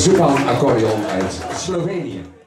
Zupan accordeon uit Slovenië.